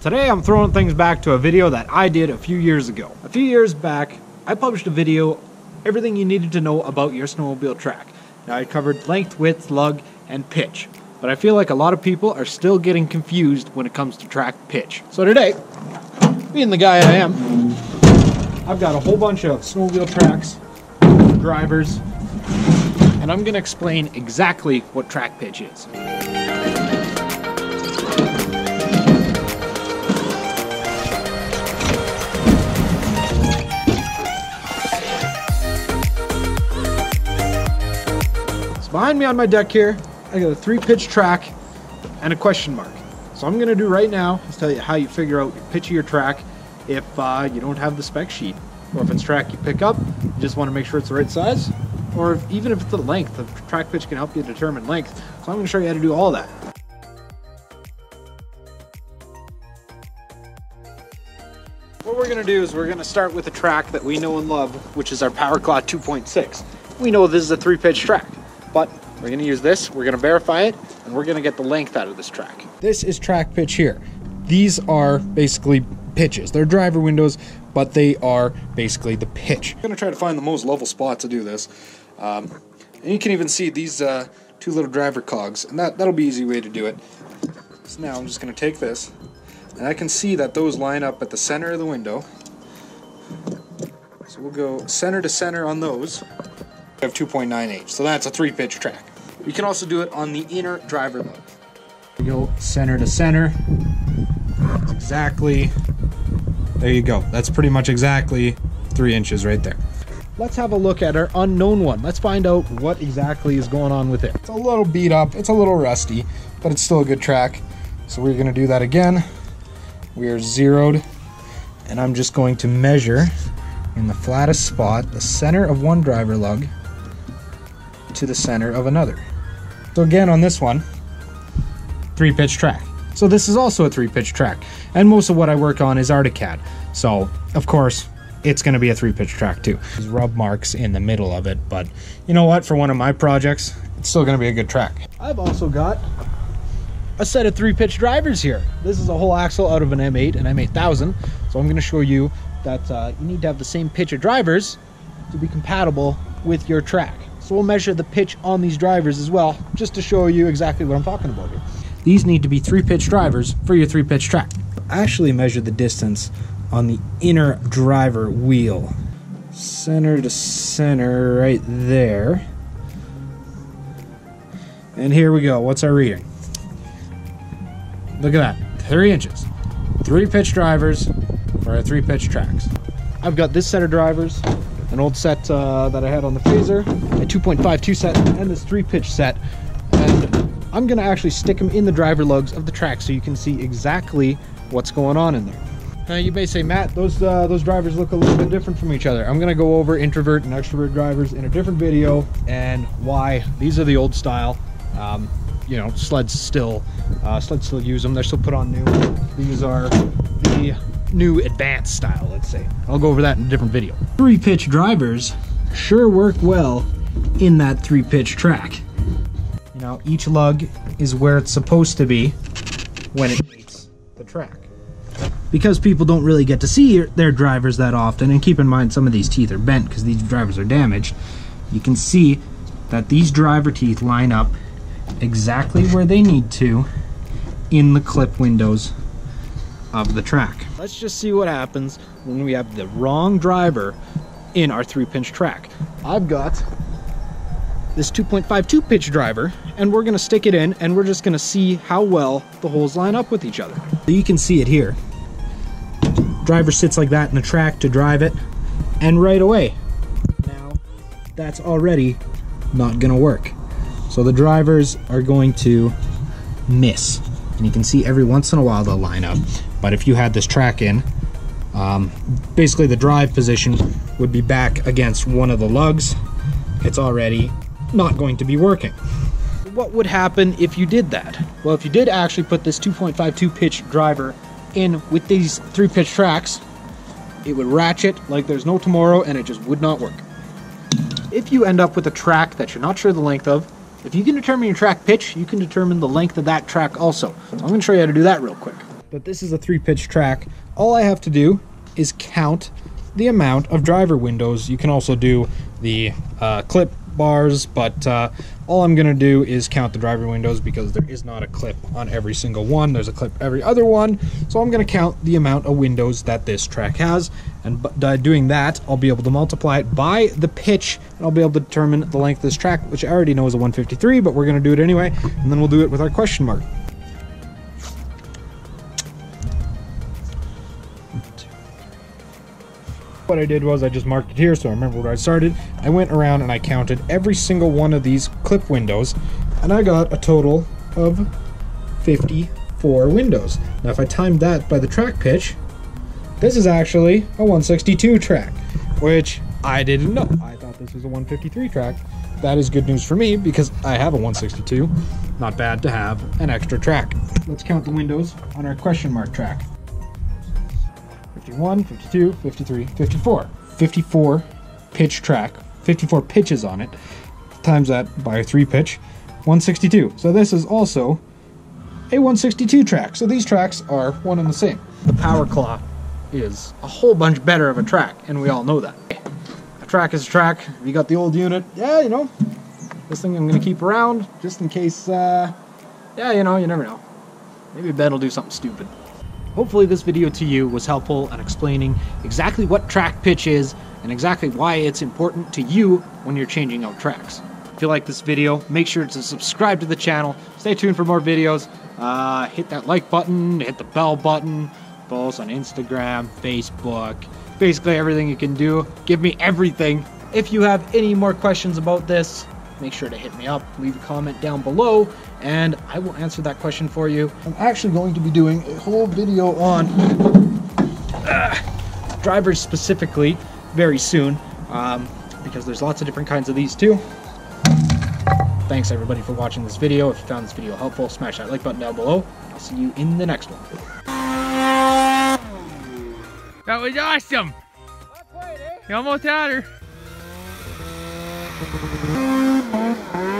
Today I'm throwing things back to a video that I did a few years ago. A few years back, I published a video, everything you needed to know about your snowmobile track. Now I covered length, width, lug, and pitch. But I feel like a lot of people are still getting confused when it comes to track pitch. So today, being the guy I am, I've got a whole bunch of snowmobile tracks, drivers, and I'm gonna explain exactly what track pitch is. Behind me on my deck here, I got a 3-pitch track and a question mark. So I'm gonna do right now is tell you how you figure out your pitch of your track if you don't have the spec sheet, or if it's track you pick up, you just wanna make sure it's the right size, or if, even if it's the length, the track pitch can help you determine length. So I'm gonna show you how to do all that. What we're gonna do is we're gonna start with a track that we know and love, which is our Power Claw 2.6. We know this is a 3-pitch track. But we're going to use this, we're going to verify it, and we're going to get the length out of this track. This is track pitch here. These are basically pitches. They're driver windows, but they are basically the pitch. I'm going to try to find the most level spot to do this. And you can even see these two little driver cogs, and that'll be an easy way to do it. So now I'm just going to take this, and I can see that those line up at the center of the window. So we'll go center to center on those. We have 2.9H, so that's a 3-pitch track. You can also do it on the inner driver lug. We go center to center. That's exactly, there you go. That's pretty much exactly 3 inches right there. Let's have a look at our unknown one. Let's find out what exactly is going on with it. It's a little beat up, it's a little rusty, but it's still a good track. So we're gonna do that again. We are zeroed, and I'm just going to measure in the flattest spot, the center of one driver lug to the center of another. So again on this one, 3-pitch track. So this is also a 3-pitch track, and most of what I work on is Arctic Cat, so of course it's going to be a 3-pitch track too. There's rub marks in the middle of it, but you know what, for one of my projects it's still going to be a good track. I've also got a set of 3-pitch drivers here. This is a whole axle out of an M8 and M8000, so I'm going to show you that you need to have the same pitch of drivers to be compatible with your track. So we'll measure the pitch on these drivers as well, just to show you exactly what I'm talking about here. These need to be 3-pitch drivers for your 3-pitch track. I actually measure the distance on the inner driver wheel. Center to center right there. And here we go, what's our reading? Look at that, 3 inches. 3-pitch drivers for our 3-pitch tracks. I've got this set of drivers, an old set that I had on the Phaser, a 2.52 set, and this 3-pitch set. And I'm gonna actually stick them in the driver lugs of the track so you can see exactly what's going on in there. Now you may say, Matt, those drivers look a little bit different from each other. I'm gonna go over introvert and extrovert drivers in a different video and why these are the old style. You know, sleds still use them. They're still put on new. These are the new advanced style, let's say. I'll go over that in a different video. 3-pitch drivers sure work well in that 3-pitch track. You know, each lug is where it's supposed to be when it meets the track. Because people don't really get to see their drivers that often, and keep in mind some of these teeth are bent because these drivers are damaged, you can see that these driver teeth line up exactly where they need to in the clip windows of the track. Let's just see what happens when we have the wrong driver in our 3-pitch track. I've got this 2.52 pitch driver, and we're gonna stick it in, and we're just gonna see how well the holes line up with each other. So you can see it here. Driver sits like that in the track to drive it, and right away. Now, that's already not gonna work. So the drivers are going to miss. And you can see every once in a while they'll line up. But if you had this track in, basically the drive position would be back against one of the lugs. It's already not going to be working. What would happen if you did that? Well, if you did actually put this 2.52 pitch driver in with these 3-pitch tracks, it would ratchet like there's no tomorrow and it just would not work. If you end up with a track that you're not sure the length of, if you can determine your track pitch, you can determine the length of that track also. So I'm going to show you how to do that real quick. but this is a 3-pitch track. All I have to do is count the amount of driver windows. You can also do the clip bars, but all I'm gonna do is count the driver windows because there is not a clip on every single one. There's a clip every other one, so I'm gonna count the amount of windows that this track has, and by doing that I'll be able to multiply it by the pitch and I'll be able to determine the length of this track, which I already know is a 153, but we're gonna do it anyway, and then we'll do it with our question mark. What I did was I just marked it here so I remember where I started. I went around and I counted every single one of these clip windows, and I got a total of 54 windows. Now if I timed that by the track pitch, this is actually a 162 track, which I didn't know. I thought this was a 153 track. That is good news for me because I have a 162. Not bad to have an extra track. Let's count the windows on our question mark track. 51, 52, 53, 54. 54 pitch track, 54 pitches on it, times that by 3-pitch, 162. So this is also a 162 track. So these tracks are one and the same. The Power Claw is a whole bunch better of a track, and we all know that. A track is a track. If you got the old unit, yeah, you know, this thing I'm gonna keep around just in case, yeah, you know, you never know. Maybe Ben will do something stupid. Hopefully this video to you was helpful in explaining exactly what track pitch is and exactly why it's important to you when you're changing out tracks. If you like this video, make sure to subscribe to the channel, stay tuned for more videos, hit that like button, hit the bell button, follow us on Instagram, Facebook, basically everything you can do. Give me everything. If you have any more questions about this, make sure to hit me up, leave a comment down below, and I will answer that question for you. I'm actually going to be doing a whole video on drivers specifically very soon, because there's lots of different kinds of these too. Thanks everybody for watching this video. If you found this video helpful, smash that like button down below. I'll see you in the next one. That was awesome! I played it. You almost had her.